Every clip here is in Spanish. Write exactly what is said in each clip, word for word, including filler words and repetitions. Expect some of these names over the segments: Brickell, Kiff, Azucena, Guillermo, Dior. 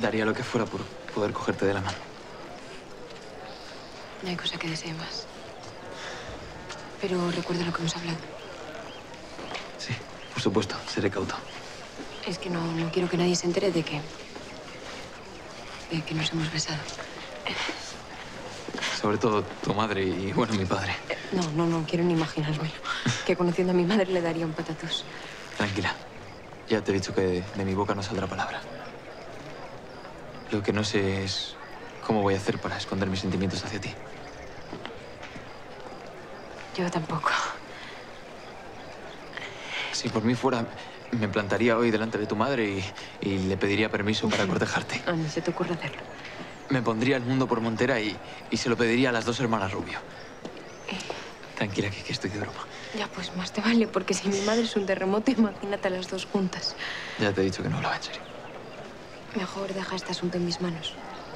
Daría lo que fuera por poder cogerte de la mano. No hay cosa que desee más. Pero recuerda lo que hemos hablado. Sí, por supuesto. Seré cauto. Es que no, no quiero que nadie se entere de que... de que nos hemos besado. Sobre todo tu madre y, bueno, mi padre. No, no, no quiero ni imaginármelo. Que conociendo a mi madre le daría un patatús. Tranquila. Ya te he dicho que de, de mi boca no saldrá palabra. Lo que no sé es cómo voy a hacer para esconder mis sentimientos hacia ti. Yo tampoco. Si por mí fuera, me plantaría hoy delante de tu madre y, y le pediría permiso para cortejarte. Ah, no se te ocurre hacerlo. Me pondría el mundo por montera y, y se lo pediría a las dos hermanas Rubio. Eh... Tranquila, que, que estoy de broma. Ya, pues más te vale, porque si mi madre es un terremoto, imagínate a las dos juntas. Ya te he dicho que no hablaba en serio. Mejor deja este asunto en mis manos,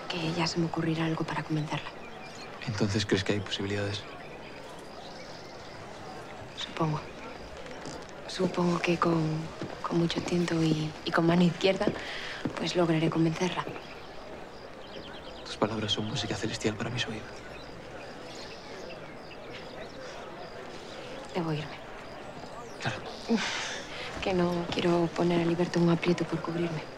que ya se me ocurrirá algo para comenzarla. ¿Entonces crees que hay posibilidades? Supongo. Supongo que con, con mucho tiento y, y con mano izquierda, pues lograré convencerla. Tus palabras son música celestial para mis oídos. Debo irme. Claro. Que no quiero poner a Liberto un aprieto por cubrirme.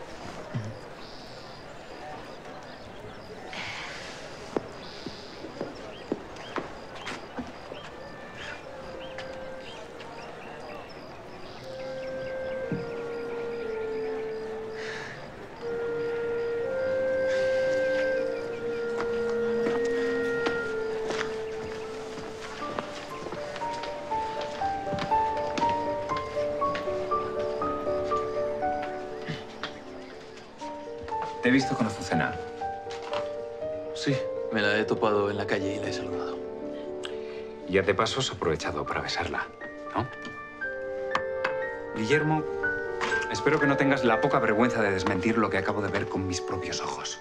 Te he visto con Azucena. Sí, me la he topado en la calle y la he saludado. Ya de paso has aprovechado para besarla, ¿no? Guillermo, espero que no tengas la poca vergüenza de desmentir lo que acabo de ver con mis propios ojos.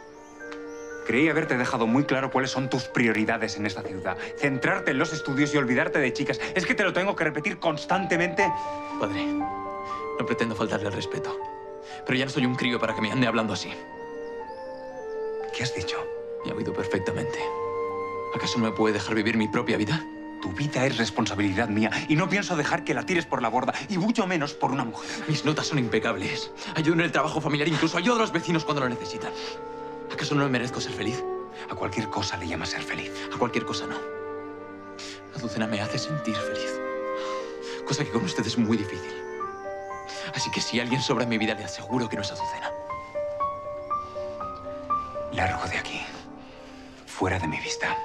Creí haberte dejado muy claro cuáles son tus prioridades en esta ciudad. Centrarte en los estudios y olvidarte de chicas. ¿Es que te lo tengo que repetir constantemente? Padre, no pretendo faltarle el respeto, pero ya no soy un crío para que me ande hablando así. ¿Qué has dicho? Me ha oído perfectamente. ¿Acaso no me puede dejar vivir mi propia vida? Tu vida es responsabilidad mía y no pienso dejar que la tires por la borda, y mucho menos por una mujer. Mis notas son impecables. Ayudo en el trabajo familiar, incluso ayudo a los vecinos cuando lo necesitan. ¿Acaso no me merezco ser feliz? A cualquier cosa le llamas ser feliz. A cualquier cosa no. Azucena me hace sentir feliz, cosa que con usted es muy difícil. Así que si alguien sobra en mi vida, le aseguro que no es Azucena. Largo de aquí, fuera de mi vista.